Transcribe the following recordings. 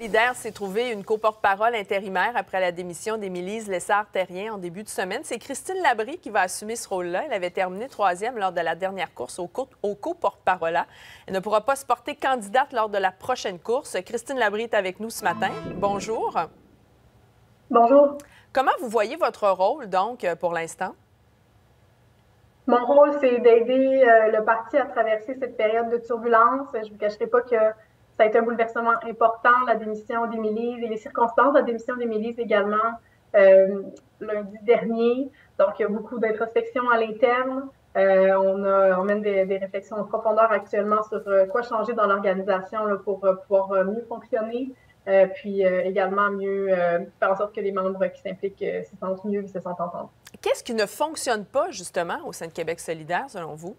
Solidaire s'est trouvé une co-porte-parole intérimaire après la démission d'Émilie Lessard-Terrien en début de semaine. C'est Christine Labrie qui va assumer ce rôle-là. Elle avait terminé 3e lors de la dernière course au co-porte-parole. Elle ne pourra pas se porter candidate lors de la prochaine course. Christine Labrie est avec nous ce matin. Bonjour. Bonjour. Comment vous voyez votre rôle, donc, pour l'instant? Mon rôle, c'est d'aider le parti à traverser cette période de turbulence. Je ne vous cacherai pas que ça a été un bouleversement important, la démission d'Émilie et les circonstances de la démission d'Émilie également lundi dernier. Donc, il y a beaucoup d'introspection à l'interne. On mène des réflexions en profondeur actuellement sur quoi changer dans l'organisation pour pouvoir mieux fonctionner, puis également mieux faire en sorte que les membres qui s'impliquent se sentent mieux et se sentent entendus. Qu'est-ce qui ne fonctionne pas, justement, au sein de Québec solidaire, selon vous?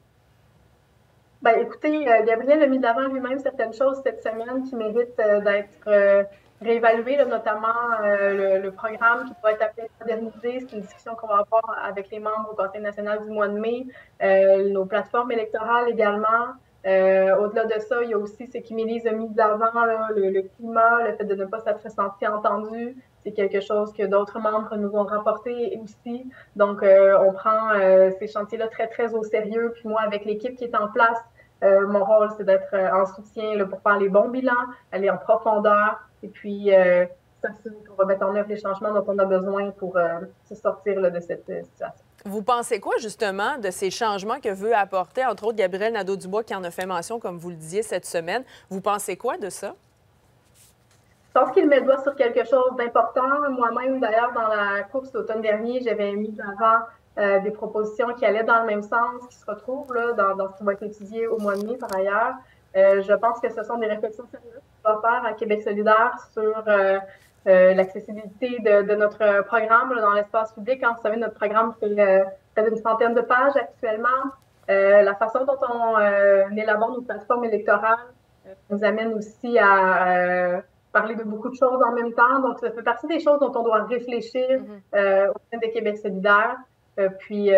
Bien, écoutez, Gabriel a mis de l'avant lui-même certaines choses cette semaine qui méritent d'être réévaluées, notamment le programme qui pourrait être appelé à moderniser. C'est une discussion qu'on va avoir avec les membres au Conseil national du mois de mai, nos plateformes électorales également. Au-delà de ça, il y a aussi ce qu'Émilie a mis de l'avant, le climat, le fait de ne pas s'être senti entendu. C'est quelque chose que d'autres membres nous ont rapporté aussi. Donc, on prend ces chantiers-là très, très au sérieux. Puis moi, avec l'équipe qui est en place, mon rôle, c'est d'être en soutien pour faire les bons bilans, aller en profondeur et puis s'assurer qu'on va mettre en œuvre les changements dont on a besoin pour se sortir de cette situation. Vous pensez quoi, justement, de ces changements que veut apporter, entre autres, Gabriel Nadeau-Dubois qui en a fait mention, comme vous le disiez, cette semaine? Vous pensez quoi de ça? Je pense qu'il met le doigt sur quelque chose d'important. Moi-même, d'ailleurs, dans la course d'automne dernier, j'avais mis d'avant des propositions qui allaient dans le même sens, qui se retrouvent là, dans ce qui va être étudié au mois de mai, par ailleurs. Je pense que ce sont des réflexions sérieuses qu'on va faire à Québec solidaire sur l'accessibilité de notre programme dans l'espace public. Hein, vous savez, notre programme fait près d'une centaine de pages actuellement. La façon dont on élabore nos plateformes électorales nous amène aussi à parler de beaucoup de choses en même temps. Donc, ça fait partie des choses dont on doit réfléchir au sein de Québec solidaire. Puis,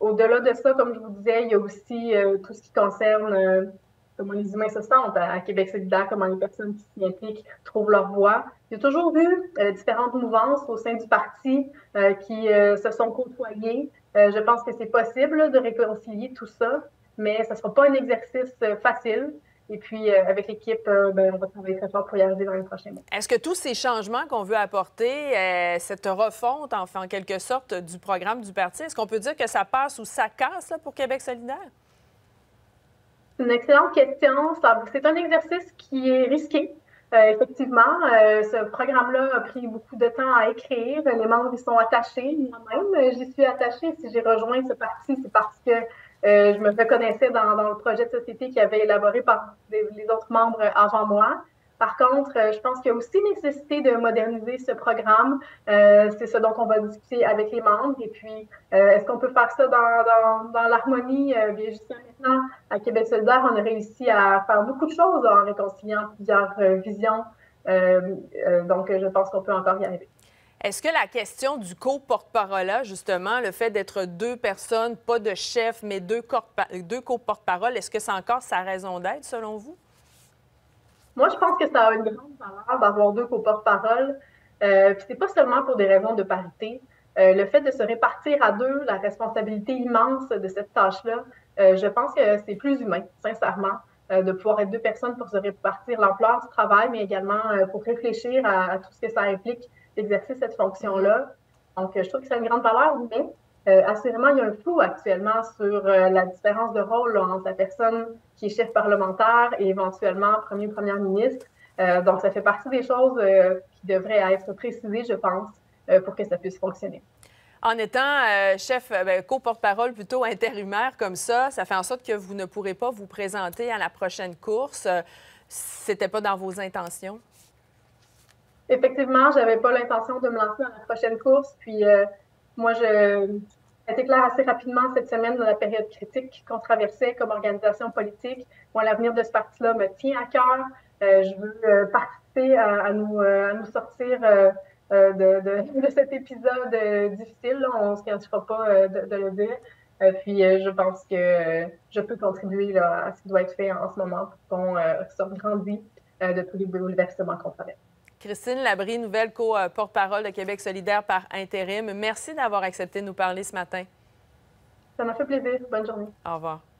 au-delà de ça, comme je vous disais, il y a aussi tout ce qui concerne comment les humains se sentent à Québec solidaire, comment les personnes qui s'y impliquent trouvent leur voie. J'ai toujours vu différentes mouvances au sein du parti qui se sont côtoyées. Je pense que c'est possible de réconcilier tout ça, mais ça ne sera pas un exercice facile. Et puis, avec l'équipe, on va travailler très fort pour y arriver dans les prochains mois. Est-ce que tous ces changements qu'on veut apporter, cette refonte, enfin, en quelque sorte, du programme du parti, est-ce qu'on peut dire que ça passe ou ça casse là, pour Québec solidaire? C'est une excellente question. C'est un exercice qui est risqué, effectivement. Ce programme-là a pris beaucoup de temps à écrire. Les membres y sont attachés. Moi-même, j'y suis attachée. Si j'ai rejoint ce parti, c'est parce que je me reconnaissais dans le projet de société qui avait élaboré par les autres membres avant moi. Par contre, je pense qu'il y a aussi nécessité de moderniser ce programme. C'est ce dont on va discuter avec les membres. Et puis, est-ce qu'on peut faire ça dans l'harmonie? Bien, jusqu'à maintenant, à Québec solidaire, on a réussi à faire beaucoup de choses en réconciliant plusieurs visions. Donc, je pense qu'on peut encore y arriver. Est-ce que la question du co-porte-parole, justement, le fait d'être deux personnes, pas de chef, mais deux co-porte-parole, est-ce que c'est encore sa raison d'être, selon vous? Moi, je pense que ça a une grande valeur d'avoir deux co-porte-parole. Puis c'est pas seulement pour des raisons de parité. Le fait de se répartir à deux, la responsabilité immense de cette tâche-là, je pense que c'est plus humain, sincèrement, de pouvoir être deux personnes pour se répartir l'ampleur du travail, mais également pour réfléchir à tout ce que ça implique d'exercer cette fonction-là. Donc, je trouve que ça a une grande valeur, mais assurément, il y a un flou actuellement sur la différence de rôle entre la personne qui est chef parlementaire et éventuellement première ministre. Donc, ça fait partie des choses qui devraient être précisées, je pense, pour que ça puisse fonctionner. En étant co-porte-parole plutôt intérimaire comme ça, ça fait en sorte que vous ne pourrez pas vous présenter à la prochaine course. C'était pas dans vos intentions? Effectivement, je n'avais pas l'intention de me lancer dans la prochaine course. Puis moi, ça a été clair assez rapidement cette semaine dans la période critique qu'on traversait comme organisation politique. Moi, l'avenir de ce parti-là me tient à cœur. Je veux participer à nous sortir de cet épisode difficile. Là. On ne se cachera pas de le dire. Puis je pense que je peux contribuer là, à ce qui doit être fait en ce moment pour qu'on sorte grandi. de tous les bouleversements qu'on connaît. Christine Labrie, nouvelle co-porte-parole de Québec solidaire par intérim. Merci d'avoir accepté de nous parler ce matin. Ça m'a fait plaisir. Bonne journée. Au revoir.